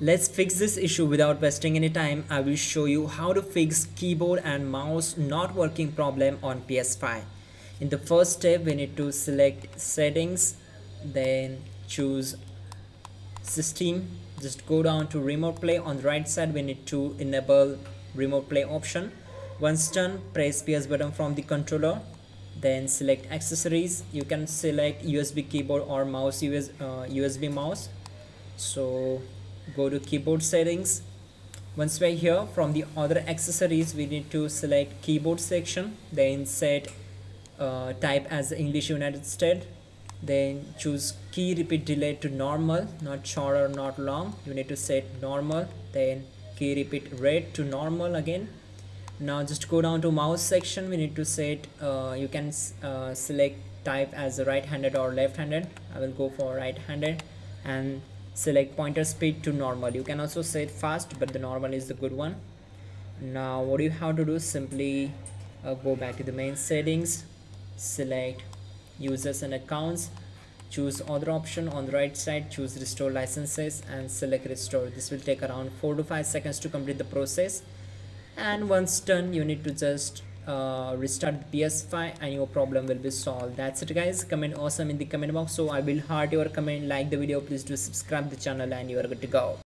Let's fix this issue without wasting any time. I will show you how to fix keyboard and mouse not working problem on PS5. In the first step, we need to select settings, then choose system. Just go down to remote play. On the right side, we need to enable remote play option. Once done, press PS button from the controller, then select accessories. You can select USB keyboard or mouse, USB mouse. So go to keyboard settings. Once we're here, from the other accessories, we need to select keyboard section, then set type as English United States, then choose key repeat delay to normal, not short or not long. You need to set normal, then key repeat rate to normal again. Now just go down to mouse section. We need to set, you can select type as right-handed or left-handed. I will go for right-handed, and select pointer speed to normal. You can also set fast, but the normal is the good one. Now what you have to do, simply go back to the main settings, select users and accounts, choose other option. On the right side, choose restore licenses and select restore. This will take around 4 to 5 seconds to complete the process, and once done, you need to just restart the PS5 and your problem will be solved. That's it guys. Comment awesome in the comment box. So I will heart your comment, like the video, please do subscribe the channel, and you are good to go.